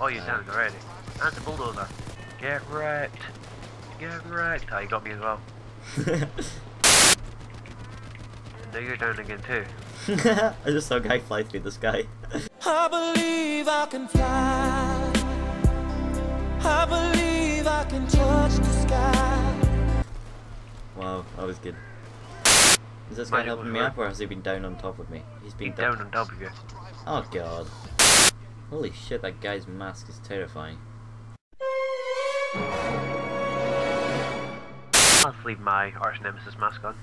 Oh, you're down already. That's a bulldozer. Get wrecked. Get wrecked. Oh, you got me as well. No, you're down again too. I just saw a guy fly through the sky. I believe I can fly. I believe I can touch the sky. Wow, that was good. Is this guy helping me up, or has he been down on top of me? He's been down on top of you. Oh god. Holy shit, that guy's mask is terrifying. I'll leave my arch nemesis mask on.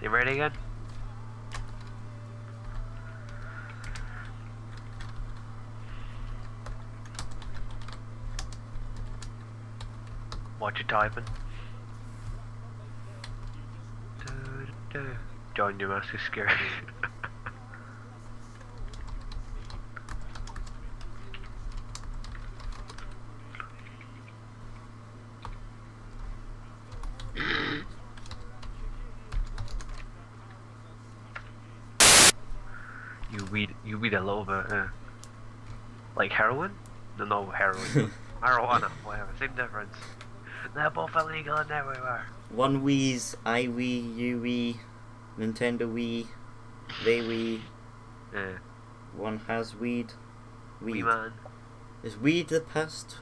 You ready again? What you typing? John, your mask is scary. You weed a little bit, like heroin? No, no heroin. Marijuana, whatever, same difference. They're both illegal and everywhere. One wheeze, I wee, you wee, Nintendo wee, they wee. Yeah. One has weed. Weed. Wee man. Is weed the past?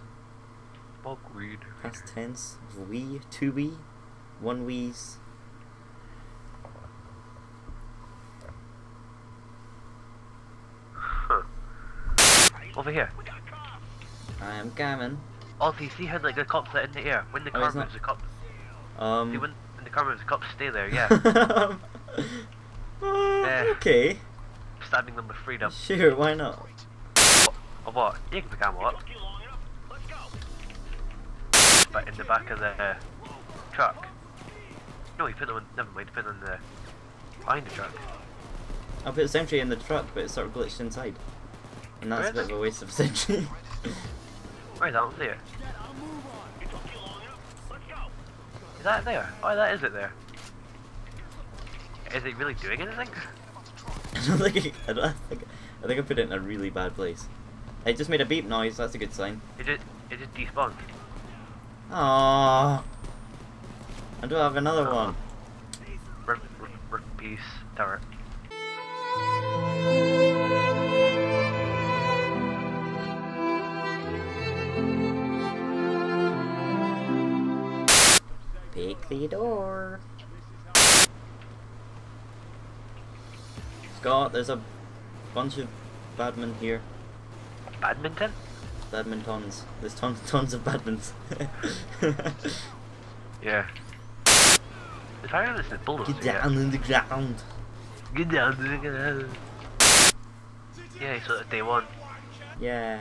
Bog weed. Past tense of wee, two wee, one wheeze. Over here. I am coming. Oh, do you see how like the cops are in the air? When the car moves, the cops. See, when the car moves, the cops stay there. Yeah. Okay. Stabbing them with freedom. Sure, why not? Or what? You can pick them up. But in the back of the truck. No, you put them. Never mind. Put them in the behind the truck. I put a sentry in the truck, but it's sort of glitched inside. And that's a bit of a waste of a century. Where's that? There. Is that there? Oh, that is it there. Is it really doing anything? I think I put it in a really bad place. It just made a beep noise, that's a good sign. It just despawned. Aww. I do have another one. Peace, turret. Pick the door. Scott, there's a bunch of badmen here. Badminton? Badmintons. There's tons of badmins. Yeah. If I remember, it's bulldozer. Get down on the ground. Get down on the ground. Yeah, so it's day one. Yay.